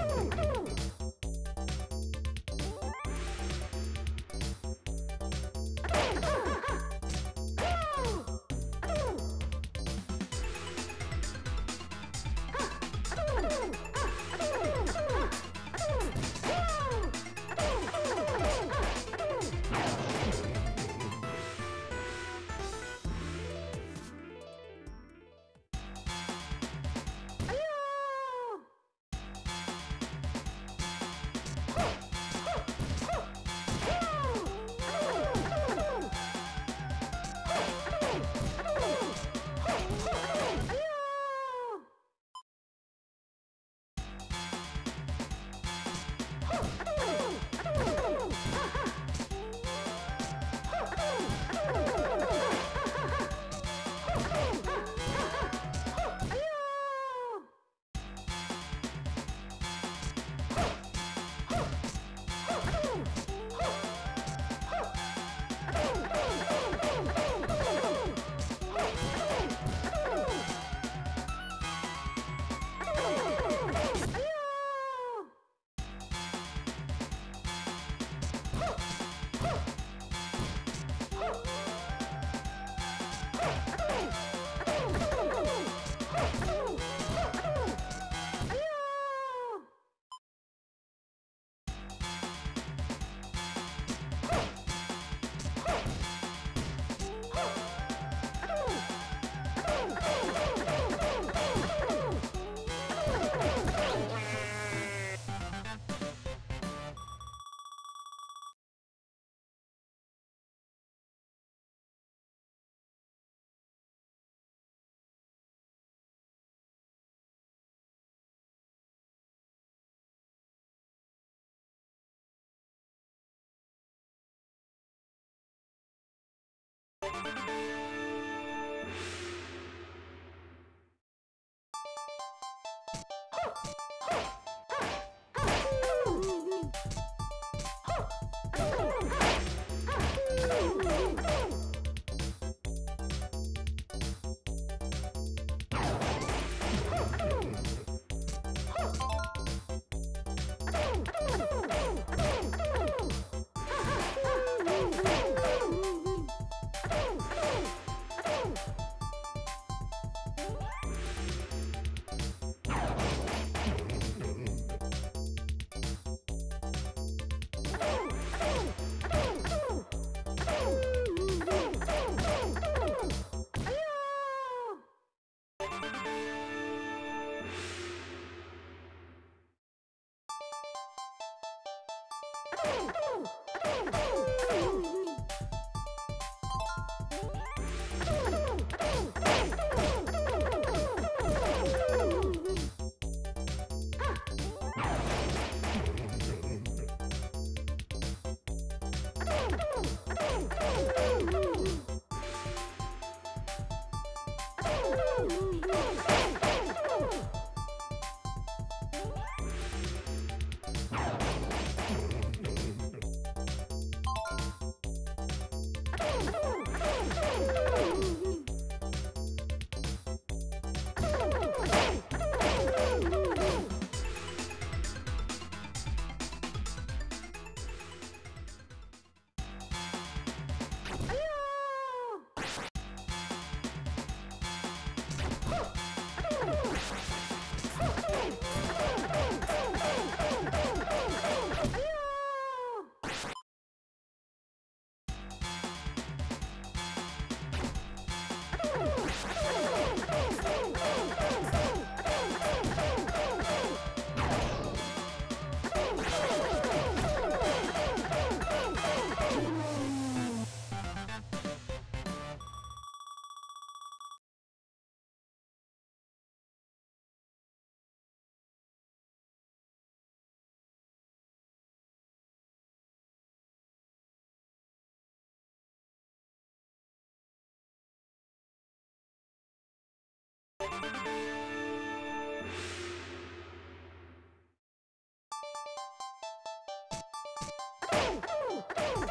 Oh,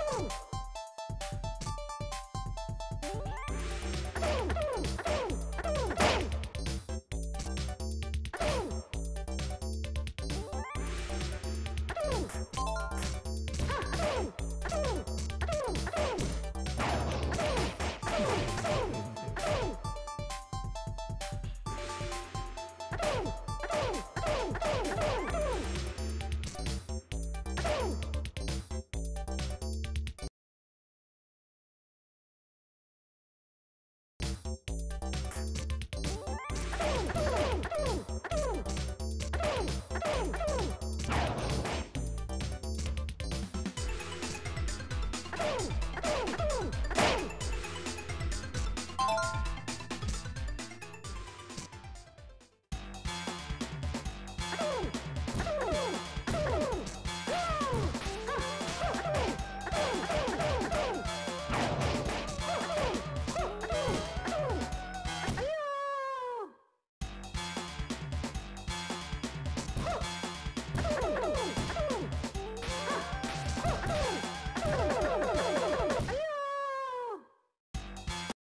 Oh!